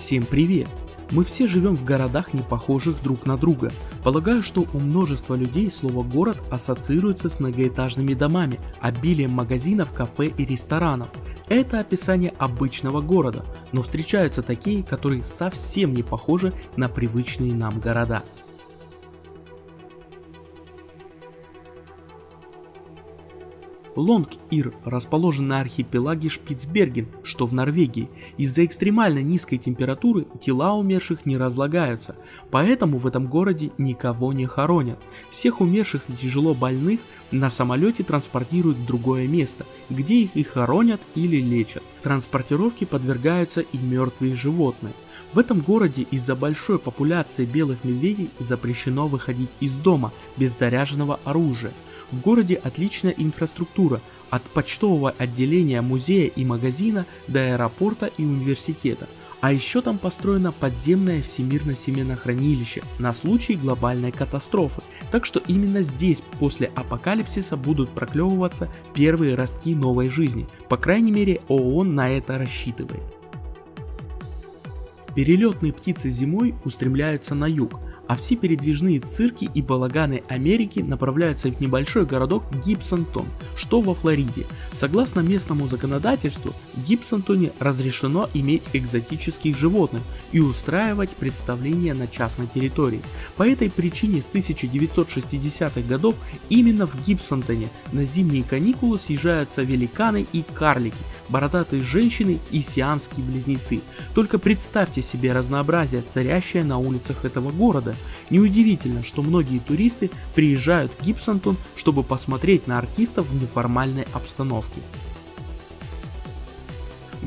Всем привет! Мы все живем в городах, не похожих друг на друга. Полагаю, что у множества людей слово «город» ассоциируется с многоэтажными домами, обилием магазинов, кафе и ресторанов. Это описание обычного города, но встречаются такие, которые совсем не похожи на привычные нам города. Лонг-Ир расположен на архипелаге Шпицберген, что в Норвегии. Из-за экстремально низкой температуры тела умерших не разлагаются, поэтому в этом городе никого не хоронят. Всех умерших и тяжело больных на самолете транспортируют в другое место, где их и хоронят или лечат. Транспортировке подвергаются и мертвые животные. В этом городе из-за большой популяции белых медведей запрещено выходить из дома без заряженного оружия. В городе отличная инфраструктура, от почтового отделения, музея и магазина до аэропорта и университета. А еще там построено подземное всемирное семенохранилище на случай глобальной катастрофы, так что именно здесь после апокалипсиса будут проклевываться первые ростки новой жизни, по крайней мере ООН на это рассчитывает. Перелетные птицы зимой устремляются на юг, а все передвижные цирки и балаганы Америки направляются в небольшой городок Гибсонтон, что во Флориде. Согласно местному законодательству, в Гибсонтоне разрешено иметь экзотических животных и устраивать представления на частной территории. По этой причине с 1960-х годов именно в Гибсонтоне на зимние каникулы съезжаются великаны и карлики, бородатые женщины и сиамские близнецы. Только представьте себе разнообразие, царящее на улицах этого города. Неудивительно, что многие туристы приезжают в Гибсонтон, чтобы посмотреть на артистов в неформальной обстановке.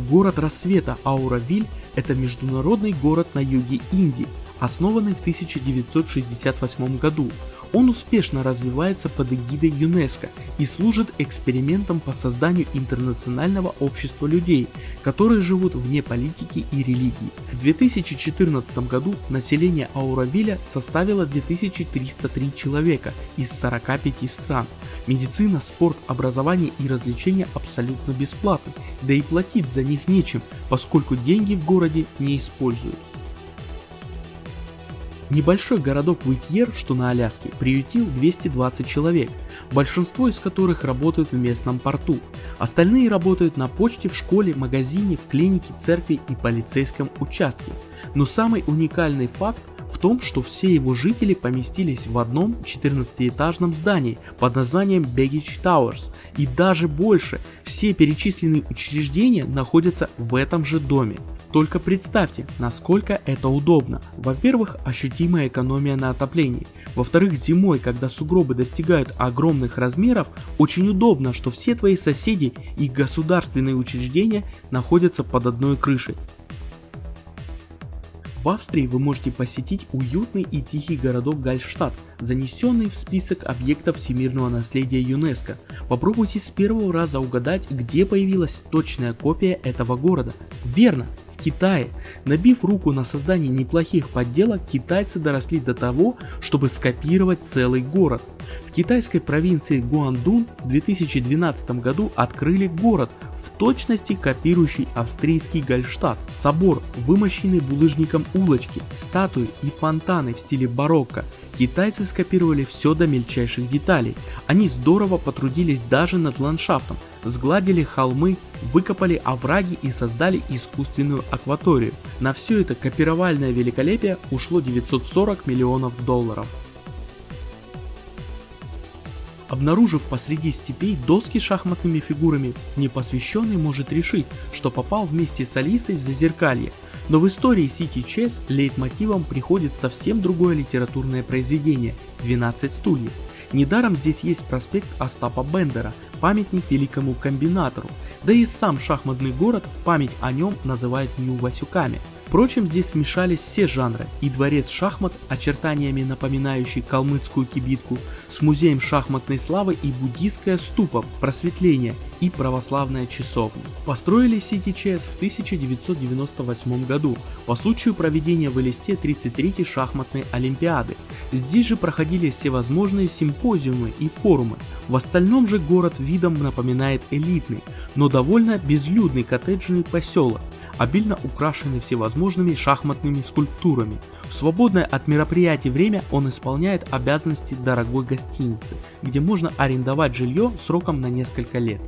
Город рассвета Ауровиль – это международный город на юге Индии, основанный в 1968 году. Он успешно развивается под эгидой ЮНЕСКО и служит экспериментом по созданию интернационального общества людей, которые живут вне политики и религии. В 2014 году население Ауровиля составило 2303 человека из 45 стран. Медицина, спорт, образование и развлечения абсолютно бесплатны, да и платить за них нечем, поскольку деньги в городе не используют. Небольшой городок Уиттиер, что на Аляске, приютил 220 человек, большинство из которых работают в местном порту. Остальные работают на почте, в школе, магазине, в клинике, церкви и полицейском участке. Но самый уникальный факт в том, что все его жители поместились в одном 14-этажном здании под названием Бегич Тауэрс. И даже больше, все перечисленные учреждения находятся в этом же доме. Только представьте, насколько это удобно. Во-первых, ощутимая экономия на отоплении. Во-вторых, зимой, когда сугробы достигают огромных размеров, очень удобно, что все твои соседи и государственные учреждения находятся под одной крышей. В Австрии вы можете посетить уютный и тихий городок Гальштатт, занесенный в список объектов всемирного наследия ЮНЕСКО. Попробуйте с первого раза угадать, где появилась точная копия этого города. Верно! Китае. Набив руку на создание неплохих подделок, китайцы доросли до того, чтобы скопировать целый город. В китайской провинции Гуандун в 2012 году открыли город, в точности копирующий австрийский Гальштатт. Собор, вымощенный булыжником улочки, статуи и фонтаны в стиле барокко. Китайцы скопировали все до мельчайших деталей. Они здорово потрудились даже над ландшафтом, сгладили холмы, выкопали овраги и создали искусственную акваторию. На все это копировальное великолепие ушло 940 миллионов долларов. Обнаружив посреди степей доски с шахматными фигурами, непосвященный может решить, что попал вместе с Алисой в Зазеркалье. Но в истории City Chess лейтмотивом приходит совсем другое литературное произведение «12 стульев». Недаром здесь есть проспект Остапа Бендера, памятник великому комбинатору, да и сам шахматный город в память о нем называют Нью-Васюками. Впрочем, здесь смешались все жанры, и дворец шахмат, очертаниями напоминающий калмыцкую кибитку, с музеем шахматной славы и буддийская ступа просветления и православная часовня. Построили City Chess в 1998 году по случаю проведения в Элисте 33-й шахматной олимпиады. Здесь же проходили всевозможные симпозиумы и форумы. В остальном же город видом напоминает элитный, но довольно безлюдный коттеджный поселок. обильно украшены всевозможными шахматными скульптурами. В свободное от мероприятий время он исполняет обязанности дорогой гостиницы, где можно арендовать жилье сроком на несколько лет.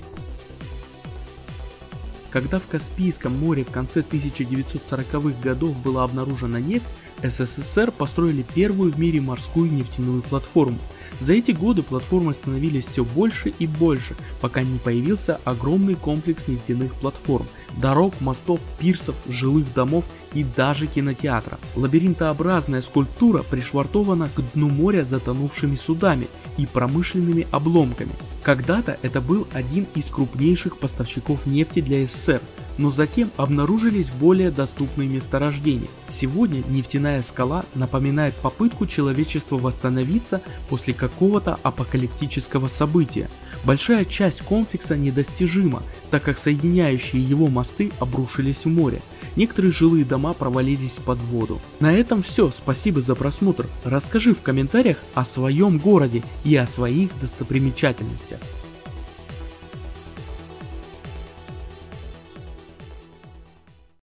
Когда в Каспийском море в конце 1940-х годов была обнаружена нефть, СССР построили первую в мире морскую нефтяную платформу. За эти годы платформы становились все больше и больше, пока не появился огромный комплекс нефтяных платформ, дорог, мостов, пирсов, жилых домов и даже кинотеатра. Лабиринтообразная скульптура пришвартована к дну моря затонувшими судами и промышленными обломками. Когда-то это был один из крупнейших поставщиков нефти для СССР, но затем обнаружились более доступные месторождения. Сегодня нефтяная скала напоминает попытку человечества восстановиться после какого-то апокалиптического события. Большая часть комплекса недостижима, так как соединяющие его мосты обрушились в море. Некоторые жилые дома провалились под воду. На этом все, спасибо за просмотр. Расскажи в комментариях о своем городе и о своих достопримечательностях.